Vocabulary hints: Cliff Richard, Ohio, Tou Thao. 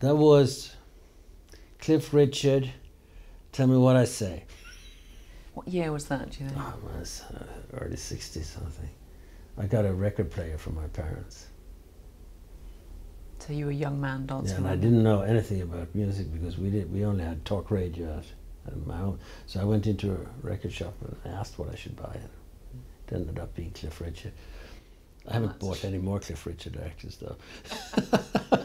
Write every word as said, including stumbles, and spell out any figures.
That was Cliff Richard. Tell me what I say. What year was that, do you think? Oh, it was uh, early sixties something. I got a record player from my parents. So you were a young man dancing? Yeah, and I didn't know anything about music because we did. We only had talk radio at, at my own. So I went into a record shop and asked what I should buy. It ended up being Cliff Richard. I haven't That's bought any more Cliff Richard actors though.